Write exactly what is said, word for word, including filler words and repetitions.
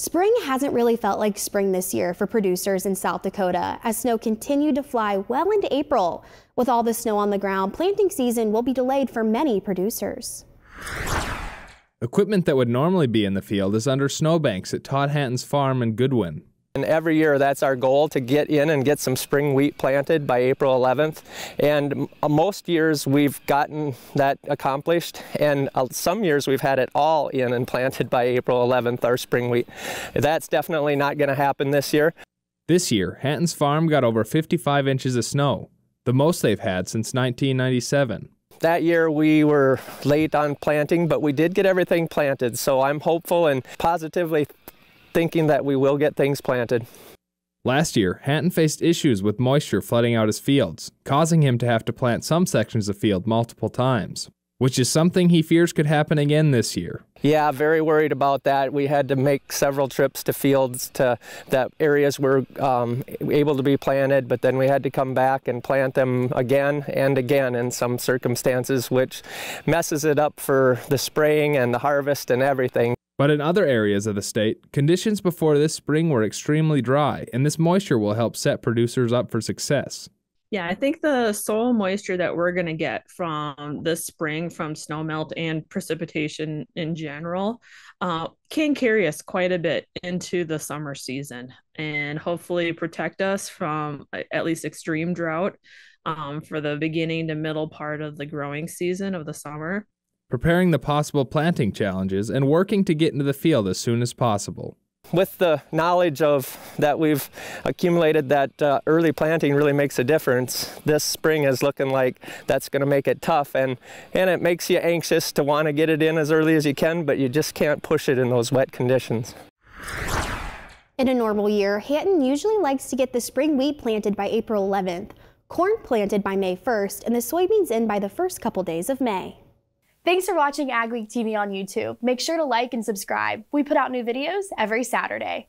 Spring hasn't really felt like spring this year for producers in South Dakota as snow continued to fly well into April. With all the snow on the ground, planting season will be delayed for many producers. Equipment that would normally be in the field is under snowbanks at Todd Hatton's farm in Goodwin. And every year that's our goal, to get in and get some spring wheat planted by April eleventh, and most years we've gotten that accomplished, and some years we've had it all in and planted by April eleventh, our spring wheat. That's definitely not going to happen this year. This year, Hatton's farm got over fifty-five inches of snow, the most they've had since nineteen ninety-seven. That year we were late on planting, but we did get everything planted, so I'm hopeful and positively thinking that we will get things planted. Last year, Hatton faced issues with moisture flooding out his fields, causing him to have to plant some sections of field multiple times, which is something he fears could happen again this year. Yeah, very worried about that. We had to make several trips to fields to that areas were um, able to be planted, but then we had to come back and plant them again and again in some circumstances, which messes it up for the spraying and the harvest and everything. But in other areas of the state, conditions before this spring were extremely dry, and this moisture will help set producers up for success. Yeah, I think the soil moisture that we're going to get from this spring, from snowmelt and precipitation in general, uh, can carry us quite a bit into the summer season and hopefully protect us from at least extreme drought um, for the beginning to middle part of the growing season of the summer. Preparing the possible planting challenges and working to get into the field as soon as possible. With the knowledge of that we've accumulated, that uh, early planting really makes a difference. This spring is looking like that's going to make it tough, and, and it makes you anxious to want to get it in as early as you can, but you just can't push it in those wet conditions. In a normal year, Hatton usually likes to get the spring wheat planted by April eleventh, corn planted by May first, and the soybeans in by the first couple days of May. Thanks for watching AgWeek T V on YouTube. Make sure to like and subscribe. We put out new videos every Saturday.